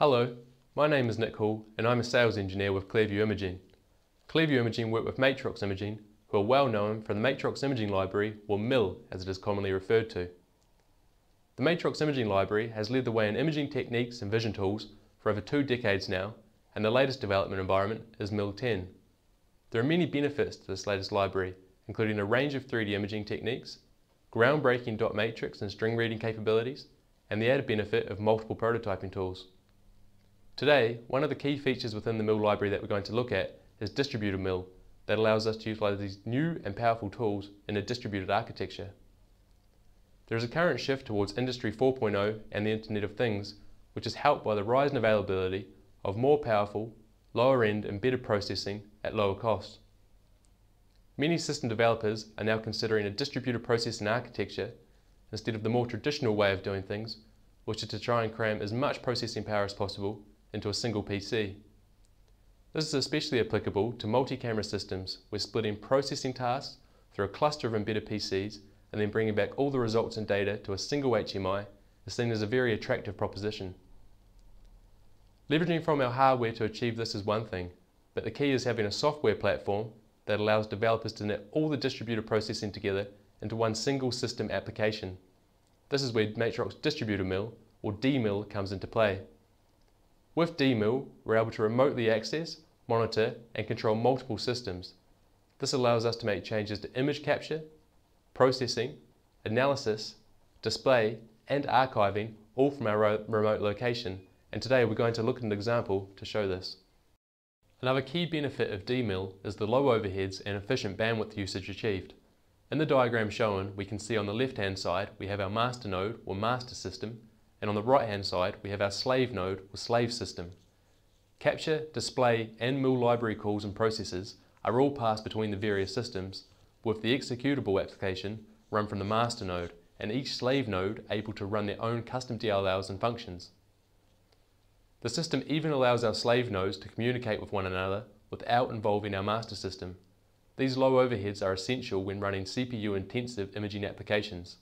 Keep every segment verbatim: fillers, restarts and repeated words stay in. Hello, my name is Nick Hall and I'm a sales engineer with Clearview Imaging. Clearview Imaging work with Matrox Imaging, who are well known for the Matrox Imaging Library, or M I L as it is commonly referred to. The Matrox Imaging Library has led the way in imaging techniques and vision tools for over two decades now, and the latest development environment is M I L ten. There are many benefits to this latest library, including a range of three D imaging techniques, groundbreaking dot matrix and string reading capabilities, and the added benefit of multiple prototyping tools. Today, one of the key features within the M I L library that we're going to look at is Distributed M I L, that allows us to utilize these new and powerful tools in a distributed architecture. There is a current shift towards Industry four point oh and the Internet of Things, which is helped by the rise in availability of more powerful, lower-end and better processing at lower cost. Many system developers are now considering a distributed processing architecture instead of the more traditional way of doing things, which is to try and cram as much processing power as possible into a single P C. This is especially applicable to multi-camera systems where splitting processing tasks through a cluster of embedded P Cs and then bringing back all the results and data to a single H M I is seen as a very attractive proposition. Leveraging from our hardware to achieve this is one thing, but the key is having a software platform that allows developers to knit all the distributed processing together into one single system application. This is where Matrox Distributor M I L, or D M I L, comes into play. With D M I L, we're able to remotely access, monitor and control multiple systems. This allows us to make changes to image capture, processing, analysis, display and archiving, all from our remote location, and today we're going to look at an example to show this. Another key benefit of D M I L is the low overheads and efficient bandwidth usage achieved. In the diagram shown, we can see on the left hand side we have our master node or master system, and on the right hand side we have our slave node or slave system. Capture, display and M I L library calls and processes are all passed between the various systems, with the executable application run from the master node and each slave node able to run their own custom D L Ls and functions. The system even allows our slave nodes to communicate with one another without involving our master system. These low overheads are essential when running C P U intensive imaging applications.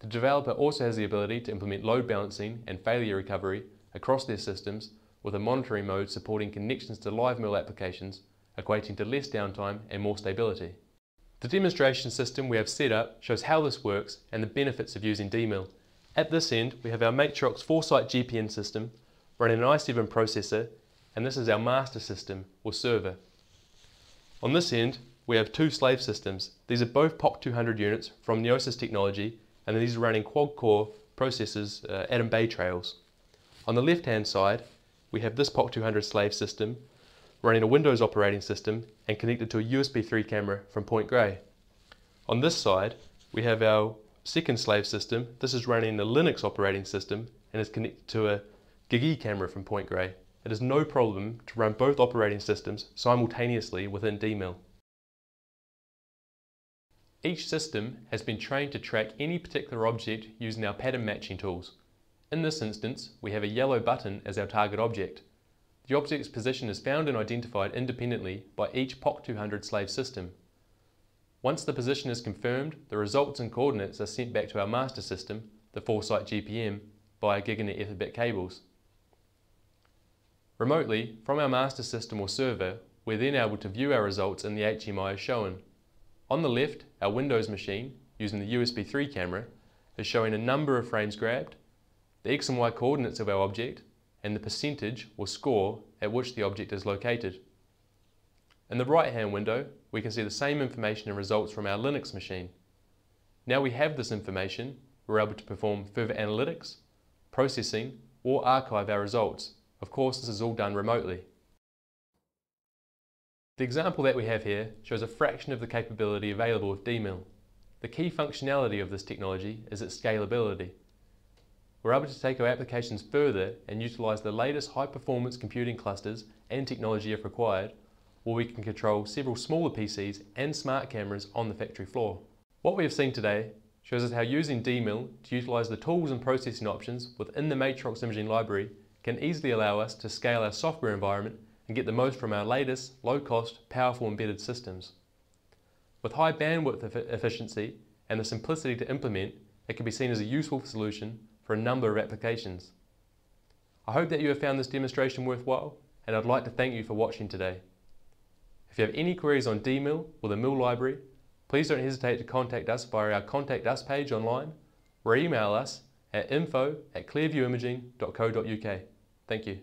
The developer also has the ability to implement load balancing and failure recovery across their systems, with a monitoring mode supporting connections to live M I L applications, equating to less downtime and more stability. The demonstration system we have set up shows how this works and the benefits of using D M I L. At this end we have our Matrox four sight G P m system running an i seven processor, and this is our master system or server. On this end we have two slave systems. These are both POP two hundred units from Neosis Technology, and these are running quad-core processors, uh, Atom Bay Trails. On the left-hand side, we have this POC two hundred slave system running a Windows operating system and connected to a U S B three camera from Point Grey. On this side, we have our second slave system. This is running the Linux operating system and is connected to a Gigabit camera from Point Grey. It is no problem to run both operating systems simultaneously within D M I L. Each system has been trained to track any particular object using our pattern matching tools. In this instance, we have a yellow button as our target object. The object's position is found and identified independently by each POC two hundred slave system. Once the position is confirmed, the results and coordinates are sent back to our master system, the four sight G P m, via Gigabit Ethernet cables. Remotely, from our master system or server, we're then able to view our results in the H M I as shown. On the left, our Windows machine, using the U S B three camera, is showing a number of frames grabbed, the X and Y coordinates of our object, and the percentage or score at which the object is located. In the right-hand window, we can see the same information and results from our Linux machine. Now we have this information, we're able to perform further analytics, processing, or archive our results. Of course, this is all done remotely. The example that we have here shows a fraction of the capability available with D M I L. The key functionality of this technology is its scalability. We're able to take our applications further and utilise the latest high-performance computing clusters and technology if required, or we can control several smaller P Cs and smart cameras on the factory floor. What we have seen today shows us how using D M I L to utilise the tools and processing options within the Matrox Imaging Library can easily allow us to scale our software environment and get the most from our latest, low-cost, powerful embedded systems. With high bandwidth e- efficiency and the simplicity to implement, it can be seen as a useful solution for a number of applications. I hope that you have found this demonstration worthwhile, and I'd like to thank you for watching today. If you have any queries on D mil or the mil library, please don't hesitate to contact us via our Contact Us page online or email us at info at clearview imaging dot co dot U K. Thank you.